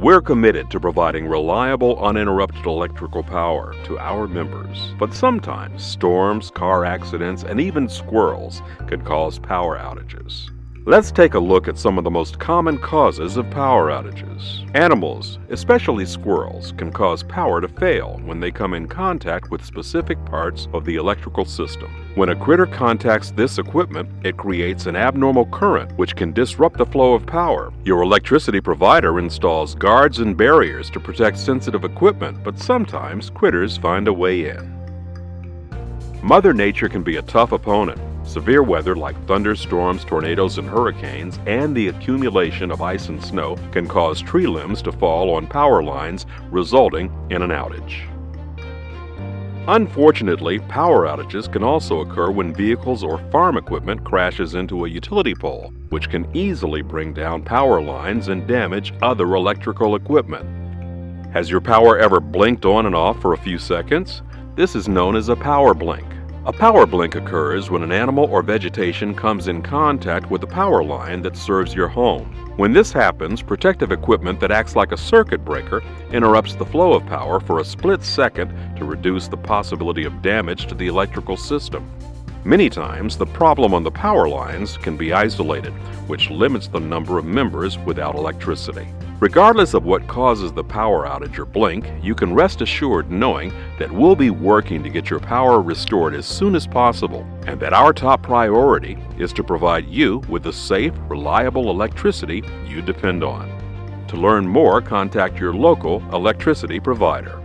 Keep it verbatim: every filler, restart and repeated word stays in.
We're committed to providing reliable, uninterrupted electrical power to our members. But sometimes storms, car accidents, and even squirrels can cause power outages. Let's take a look at some of the most common causes of power outages. Animals, especially squirrels, can cause power to fail when they come in contact with specific parts of the electrical system. When a critter contacts this equipment, it creates an abnormal current which can disrupt the flow of power. Your electricity provider installs guards and barriers to protect sensitive equipment, but sometimes critters find a way in. Mother Nature can be a tough opponent. Severe weather like thunderstorms, tornadoes, and hurricanes, and the accumulation of ice and snow can cause tree limbs to fall on power lines, resulting in an outage. Unfortunately, power outages can also occur when vehicles or farm equipment crashes into a utility pole, which can easily bring down power lines and damage other electrical equipment. Has your power ever blinked on and off for a few seconds? This is known as a power blink. A power blink occurs when an animal or vegetation comes in contact with a power line that serves your home. When this happens, protective equipment that acts like a circuit breaker interrupts the flow of power for a split second to reduce the possibility of damage to the electrical system. Many times, the problem on the power lines can be isolated, which limits the number of members without electricity. Regardless of what causes the power outage or blink, you can rest assured knowing that we'll be working to get your power restored as soon as possible, and that our top priority is to provide you with the safe, reliable electricity you depend on. To learn more, contact your local electricity provider.